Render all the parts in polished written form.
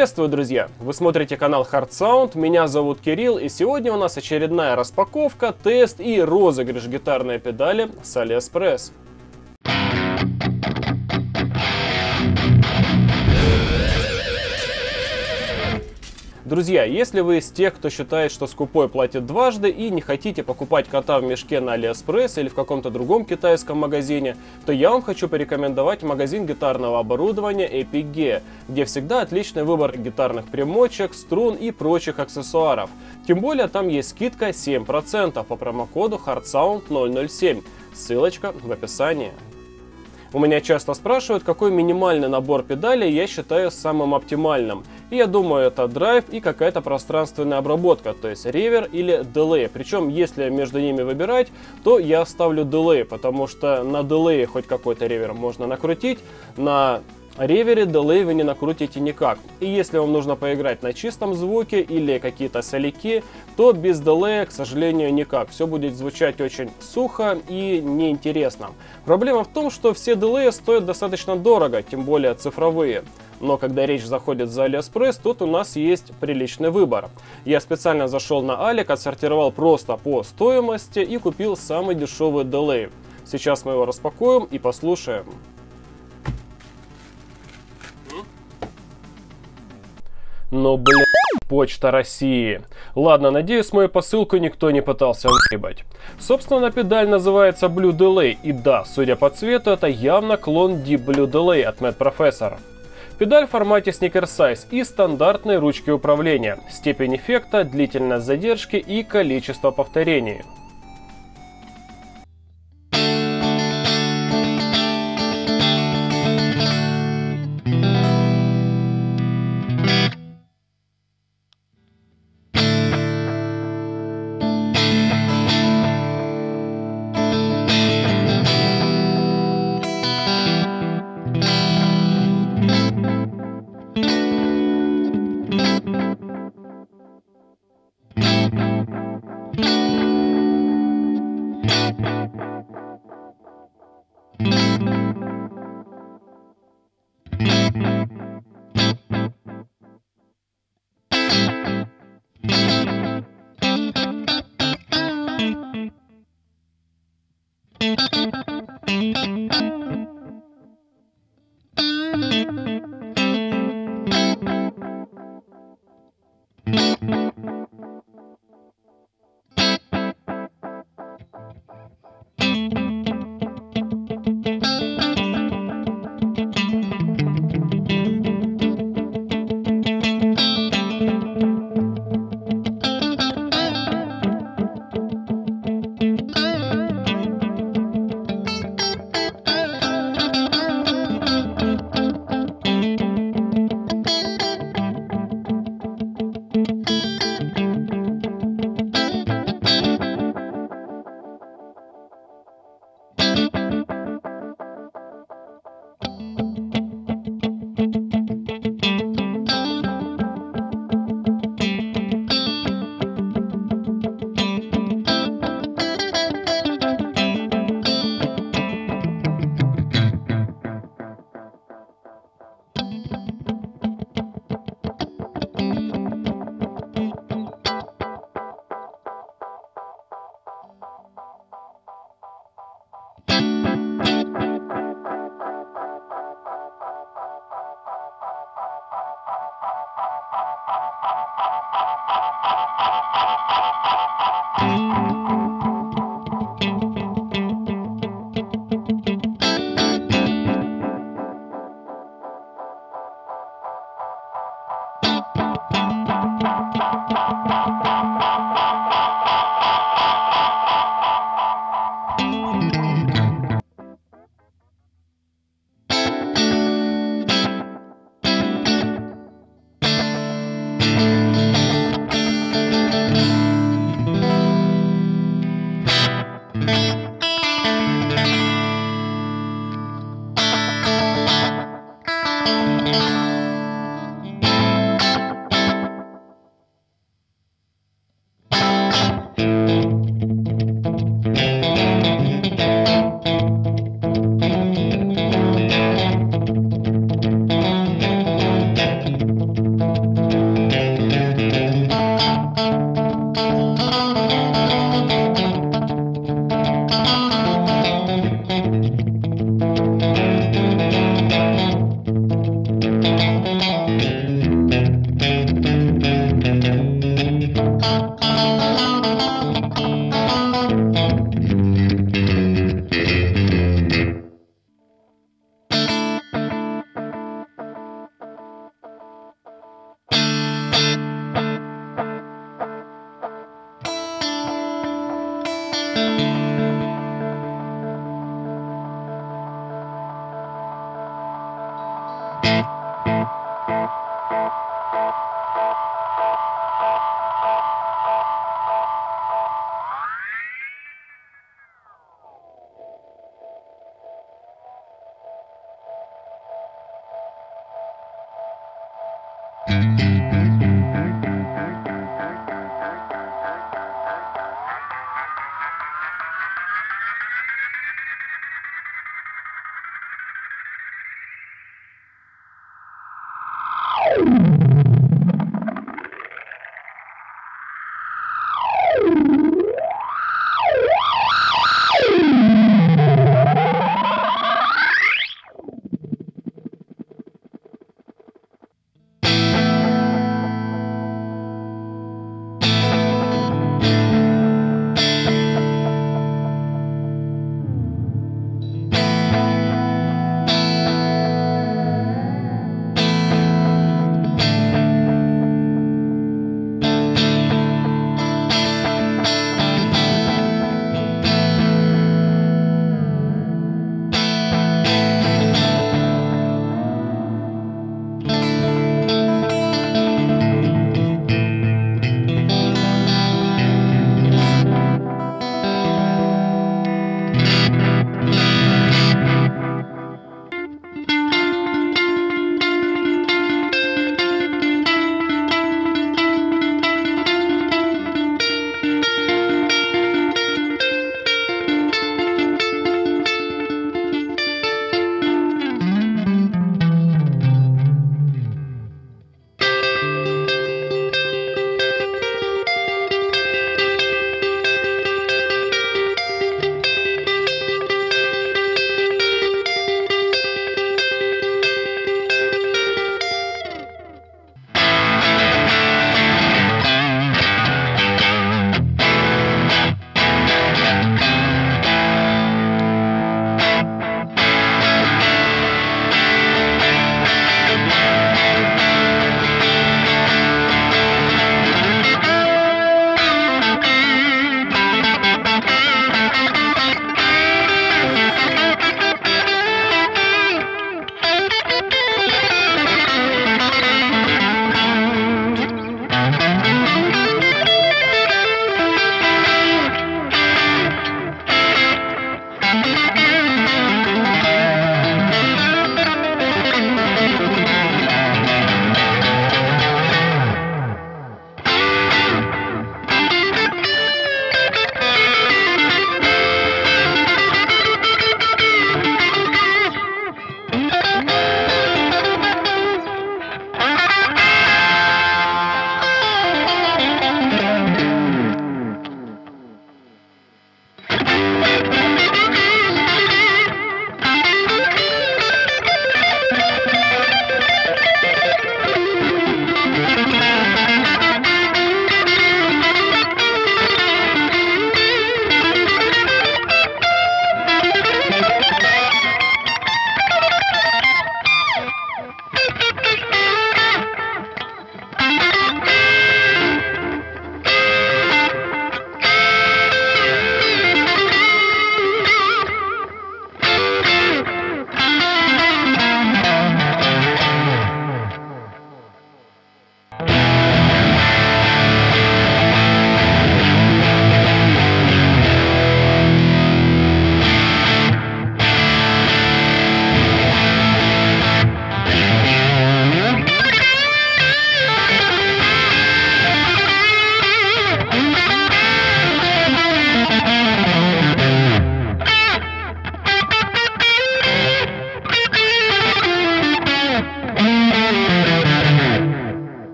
Приветствую, друзья! Вы смотрите канал HardSound, меня зовут Кирилл, и сегодня у нас очередная распаковка, тест и розыгрыш гитарной педали с AliExpress. Друзья, если вы из тех, кто считает, что скупой платит дважды и не хотите покупать кота в мешке на AliExpress или в каком-то другом китайском магазине, то я вам хочу порекомендовать магазин гитарного оборудования EpicGear, где всегда отличный выбор гитарных примочек, струн и прочих аксессуаров. Тем более там есть скидка 7% по промокоду HardSound007, ссылочка в описании. У меня часто спрашивают, какой минимальный набор педалей я считаю самым оптимальным. И я думаю, это драйв и какая-то пространственная обработка, то есть ревер или дилей. Причем, если между ними выбирать, то я ставлю дилей, потому что на дилее хоть какой-то ревер можно накрутить, на ревере дилей вы не накрутите никак. И если вам нужно поиграть на чистом звуке или какие-то соляки, то без дилея, к сожалению, никак. Все будет звучать очень сухо и неинтересно. Проблема в том, что все дилеи стоят достаточно дорого, тем более цифровые. Но когда речь заходит за AliExpress, тут у нас есть приличный выбор. Я специально зашел на Алик, отсортировал просто по стоимости и купил самый дешевый дилей. Сейчас мы его распакуем и послушаем. Но, блин, Почта России. Ладно, надеюсь, мою посылку никто не пытался уебать. Собственно, педаль называется Blue Delay, и да, судя по цвету, это явно клон Deep Blue Delay от Mad Professor. Педаль в формате Sneaker Size и стандартные ручки управления, степень эффекта, длительность задержки и количество повторений.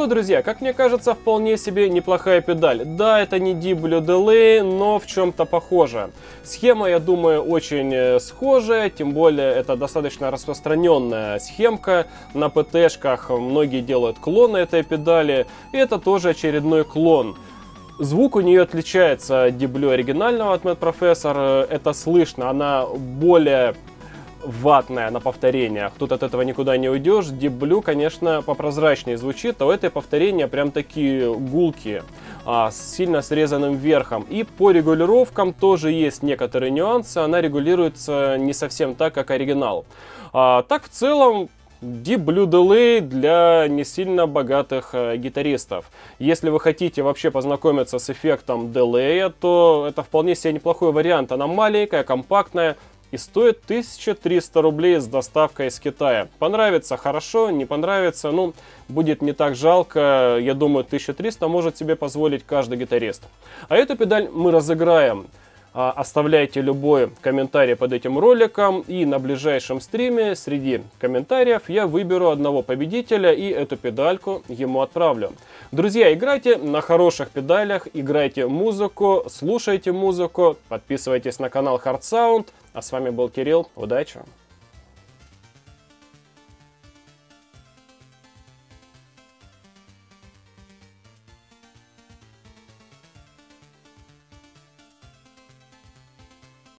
что, друзья, как мне кажется, вполне себе неплохая педаль. Да, это не Deep Blue Delay, но в чем-то похоже. Схема, я думаю, очень схожая, тем более это достаточно распространенная схемка. На ПТ-шках многие делают клоны этой педали, и это тоже очередной клон. Звук у нее отличается от Deep Blue оригинального, от Mad Professor, это слышно, она более ватная на повторениях, тут от этого никуда не уйдешь. Deep Blue, конечно, попрозрачнее звучит, а у этой повторения прям такие гулки, с сильно срезанным верхом. И по регулировкам тоже есть некоторые нюансы, она регулируется не совсем так, как оригинал. Так в целом, Deep Blue Delay для не сильно богатых гитаристов. Если вы хотите вообще познакомиться с эффектом Delay, то это вполне себе неплохой вариант. Она маленькая, компактная и стоит 1300 рублей с доставкой из Китая. Понравится — хорошо, не понравится — ну, будет не так жалко. Я думаю, 1300 может себе позволить каждый гитарист. А эту педаль мы разыграем. Оставляйте любой комментарий под этим роликом, и на ближайшем стриме среди комментариев я выберу одного победителя и эту педальку ему отправлю. Друзья, играйте на хороших педалях, играйте музыку, слушайте музыку, подписывайтесь на канал HardSound. А с вами был Кирилл, удачи!